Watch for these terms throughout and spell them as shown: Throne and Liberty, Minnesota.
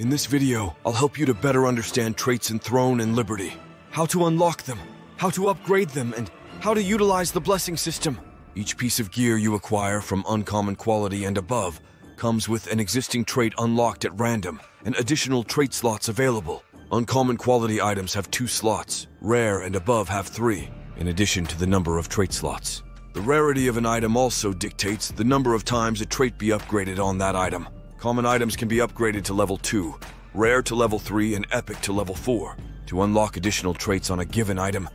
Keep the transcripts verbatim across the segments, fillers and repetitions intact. In this video, I'll help you to better understand traits in Throne and Liberty, how to unlock them, how to upgrade them, and how to utilize the blessing system. Each piece of gear you acquire from uncommon quality and above comes with an existing trait unlocked at random and additional trait slots available. Uncommon quality items have two slots, rare and above have three, in addition to the number of trait slots. The rarity of an item also dictates the number of times a trait be upgraded on that item. Common items can be upgraded to level two, rare to level three, and epic to level four. To unlock additional traits on a given item,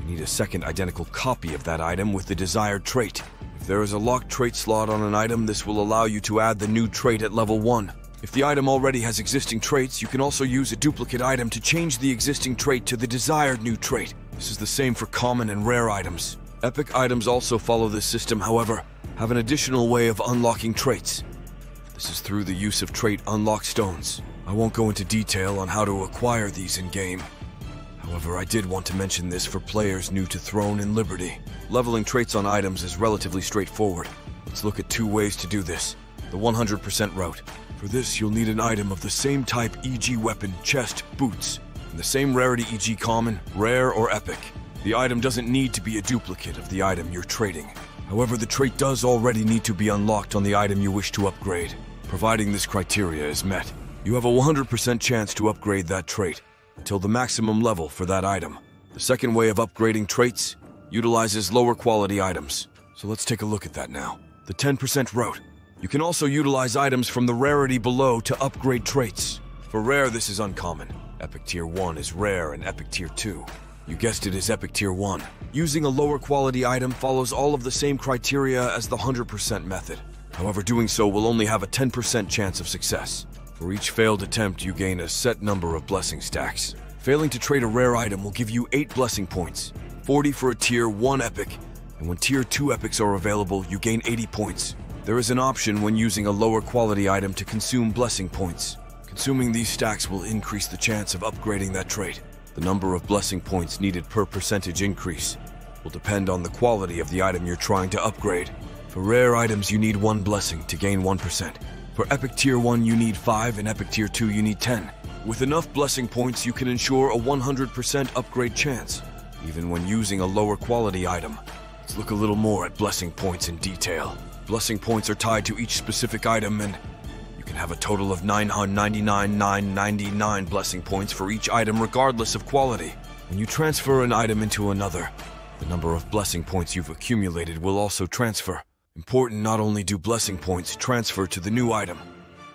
you need a second identical copy of that item with the desired trait. If there is a locked trait slot on an item, this will allow you to add the new trait at level one. If the item already has existing traits, you can also use a duplicate item to change the existing trait to the desired new trait. This is the same for common and rare items. Epic items also follow this system, however, have an additional way of unlocking traits. This is through the use of trait unlock stones. I won't go into detail on how to acquire these in-game. However, I did want to mention this for players new to Throne and Liberty. Leveling traits on items is relatively straightforward. Let's look at two ways to do this. The one hundred percent route. For this, you'll need an item of the same type, for example weapon, chest, boots, and the same rarity, for example common, rare, or epic. The item doesn't need to be a duplicate of the item you're trading. However, the trait does already need to be unlocked on the item you wish to upgrade. Providing this criteria is met, you have a one hundred percent chance to upgrade that trait until the maximum level for that item. The second way of upgrading traits utilizes lower quality items, so let's take a look at that now. The ten percent route. You can also utilize items from the rarity below to upgrade traits. For rare, this is uncommon. Epic tier one is rare and epic tier two. You guessed it, is epic tier one. Using a lower quality item follows all of the same criteria as the one hundred percent method. However, doing so will only have a ten percent chance of success. For each failed attempt, you gain a set number of blessing stacks. Failing to trade a rare item will give you eight blessing points, forty for a tier one epic, and when tier two epics are available, you gain eighty points. There is an option when using a lower quality item to consume blessing points. Consuming these stacks will increase the chance of upgrading that trait. The number of blessing points needed per percentage increase will depend on the quality of the item you're trying to upgrade. For rare items, you need one blessing to gain one percent. For epic tier one, you need five, and epic tier two, you need ten. With enough blessing points, you can ensure a one hundred percent upgrade chance, even when using a lower quality item. Let's look a little more at blessing points in detail. Blessing points are tied to each specific item, and you can have a total of nine hundred ninety-nine thousand nine hundred ninety-nine blessing points for each item, regardless of quality. When you transfer an item into another, the number of blessing points you've accumulated will also transfer. Important, not only do blessing points transfer to the new item,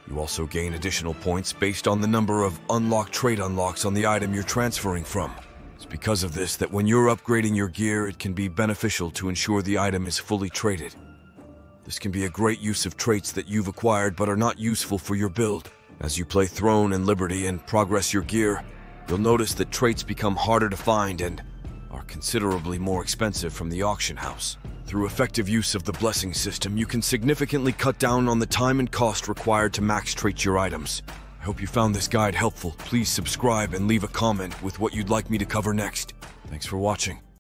you also gain additional points based on the number of unlocked trait unlocks on the item you're transferring from. It's because of this that when you're upgrading your gear, it can be beneficial to ensure the item is fully traded. This can be a great use of traits that you've acquired but are not useful for your build. As you play Throne and Liberty and progress your gear, you'll notice that traits become harder to find and are considerably more expensive from the auction house. Through effective use of the blessing system, you can significantly cut down on the time and cost required to max trait your items. I hope you found this guide helpful. Please subscribe and leave a comment with what you'd like me to cover next. Thanks for watching.